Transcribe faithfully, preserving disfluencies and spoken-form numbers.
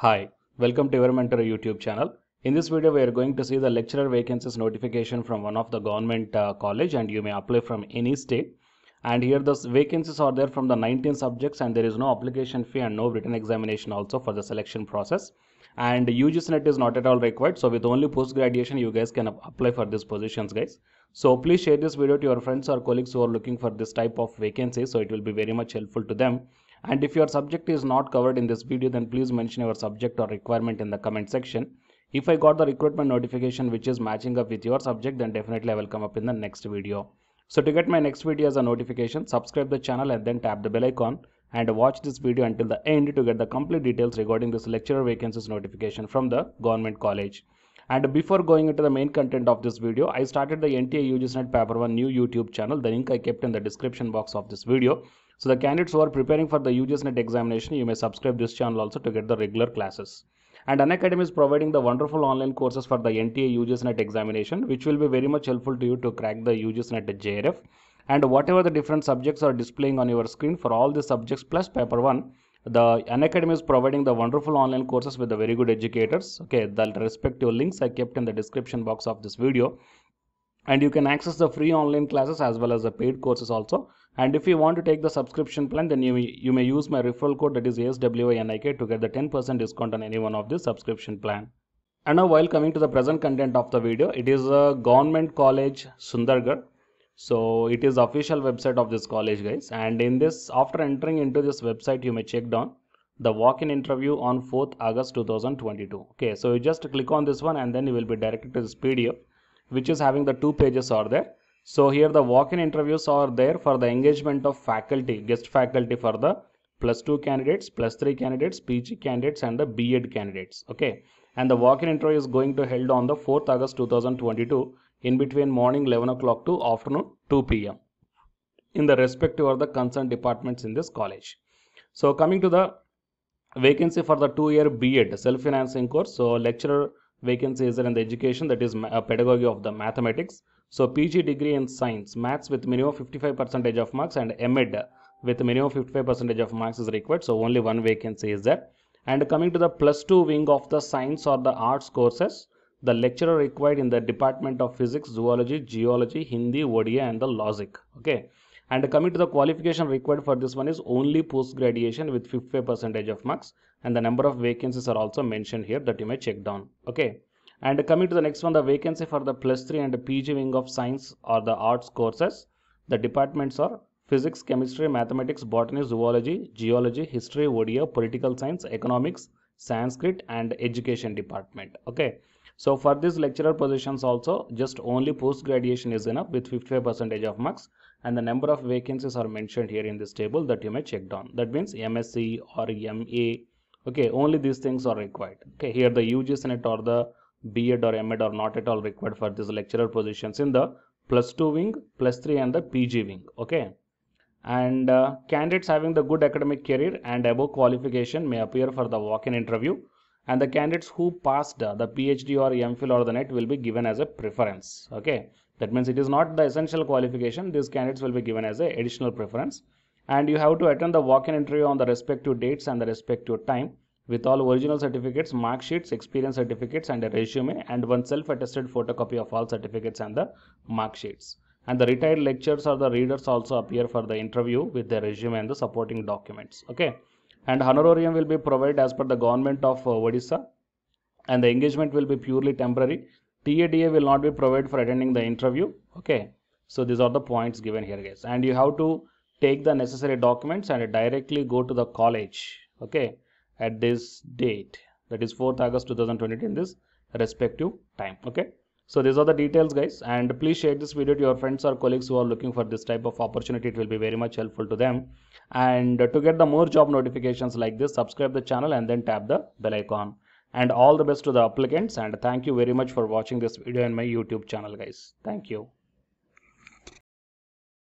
Hi, welcome to Your Mentor YouTube channel. In this video, we are going to see the lecturer vacancies notification from one of the government uh, college, and you may apply from any state. And here the vacancies are there from the nineteen subjects, and there is no application fee and no written examination also for the selection process. And U G C N E T is not at all required. So with only post graduation, you guys can apply for these positions, guys. So please share this video to your friends or colleagues who are looking for this type of vacancies. So it will be very much helpful to them. And if your subject is not covered in this video, then please mention your subject or requirement in the comment section. If I got the recruitment notification which is matching up with your subject, then definitely I will come up in the next video. So to get my next video as a notification, subscribe the channel and then tap the bell icon and watch this video until the end to get the complete details regarding this lecturer vacancies notification from the government college. And before going into the main content of this video, I started the N T A U G C N E T Paper one new YouTube channel. The link I kept in the description box of this video. So the candidates who are preparing for the U G C N E T examination, you may subscribe this channel also to get the regular classes. And Unacademy is providing the wonderful online courses for the N T A U G C N E T examination, which will be very much helpful to you to crack the U G C N E T J R F. And whatever the different subjects are displaying on your screen for all the subjects plus paper one, the Unacademy is providing the wonderful online courses with the very good educators. Okay, the respective links I kept in the description box of this video. And you can access the free online classes as well as the paid courses also. And if you want to take the subscription plan, then you may, you may use my referral code, that is A S W I N I K, to get the ten percent discount on any one of the subscription plan. And now while coming to the present content of the video, it is a Government College Sundargarh. So it is the official website of this college, guys. And in this, after entering into this website, you may check down the walk-in interview on fourth August two thousand twenty-two. Okay, so you just click on this one and then you will be directed to this P D F, which is having the two pages are there. So here the walk-in interviews are there for the engagement of faculty, guest faculty for the plus two candidates, plus three candidates, P G candidates and the B Ed candidates. Okay. And the walk-in interview is going to held on the fourth August two thousand twenty-two in between morning eleven o'clock to afternoon two P M in the respective or the concerned departments in this college. So coming to the vacancy for the two-year B Ed self-financing course. So lecturer vacancy is there in the education, that is a pedagogy of the mathematics. So P G degree in science, maths with minimum fifty-five percent of marks and M Ed with minimum fifty-five percent of marks is required. So only one vacancy is there. And coming to the plus two wing of the science or the arts courses, the lecturer required in the department of physics, zoology, geology, Hindi, Odia and the logic. Okay. And coming to the qualification required for this one is only post graduation with fifty-five percent of marks, and the number of vacancies are also mentioned here that you may check down. Okay. And coming to the next one, the vacancy for the plus three and the P G wing of science or the arts courses. The departments are physics, chemistry, mathematics, botany, zoology, geology, history, Odia, political science, economics, Sanskrit and education department. Okay. So for these lecturer positions also, just only post graduation is enough with fifty-five percent of marks, and the number of vacancies are mentioned here in this table that you may check down. That means M Sc or M A. Okay, only these things are required. Okay, here the U G C N E T or the B Ed or M Ed are not at all required for these lecturer positions in the plus two wing, plus three and the P G wing. Okay, and uh, candidates having the good academic career and above qualification may appear for the walk-in interview. And the candidates who passed the P H D or M Phil or the N E T will be given as a preference. Okay, that means it is not the essential qualification. These candidates will be given as an additional preference. And you have to attend the walk-in interview on the respective dates and the respective time with all original certificates, mark sheets, experience certificates and a resume, and one self-attested photocopy of all certificates and the mark sheets. And the retired lecturers or the readers also appear for the interview with their resume and the supporting documents. Okay. And honorarium will be provided as per the government of uh, Odisha, and the engagement will be purely temporary. T A D A will not be provided for attending the interview. Okay, so these are the points given here, guys. And you have to take the necessary documents and directly go to the college. Okay, at this date, that is fourth August two thousand twenty in this respective time. Okay, so these are the details, guys. And please share this video to your friends or colleagues who are looking for this type of opportunity. It will be very much helpful to them. And to get the more job notifications like this, subscribe the channel and then tap the bell icon. And all the best to the applicants, and thank you very much for watching this video in my YouTube channel, guys. Thank you.